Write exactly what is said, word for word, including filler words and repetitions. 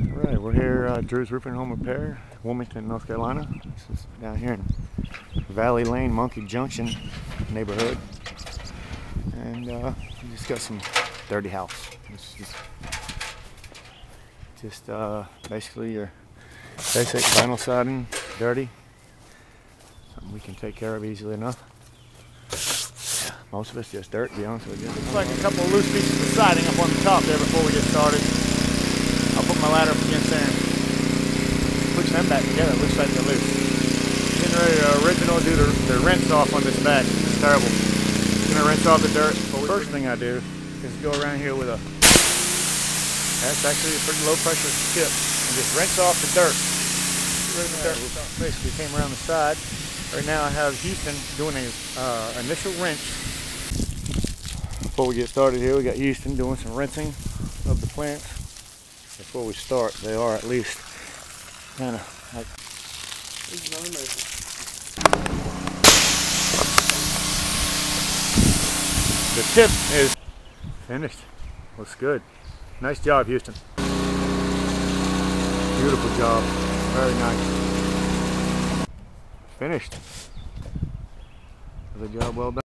All right, we're here at uh, Drew's Roofing and Home Repair, Wilmington, North Carolina. This is down here in Valley Lane, Monkey Junction neighborhood. And uh, we just got some dirty house. It's just just uh, basically your basic vinyl siding, dirty. Something we can take care of easily enough. Yeah, most of it's just dirt, to be honest with you. Looks like a couple of loose pieces of siding up on the top there before we get started. I'll put my ladder up against there and push them back together. It looks like they're loose. Getting ready to original do the, the rinse off on this back. It's terrible. Going to rinse off the dirt. First thing I do is go around here with a, that's actually a pretty low pressure chip, and just rinse off the dirt. Get rid of the dirt. Basically came around the side. Right now I have Houston doing an uh, initial rinse. Before we get started here, we got Houston doing some rinsing of the plants. Before we start, they are at least kind of like. The tip is finished. Looks good. Nice job, Houston. Beautiful job. Very nice. Finished. Another job well done.